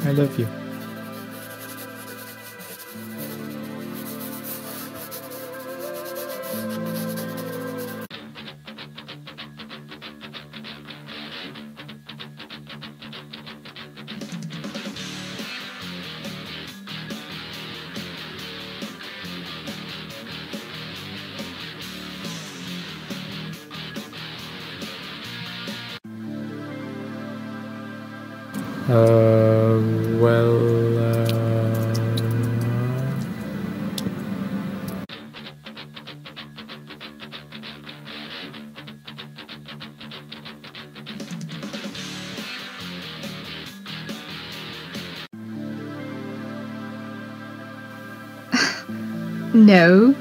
I love you. No.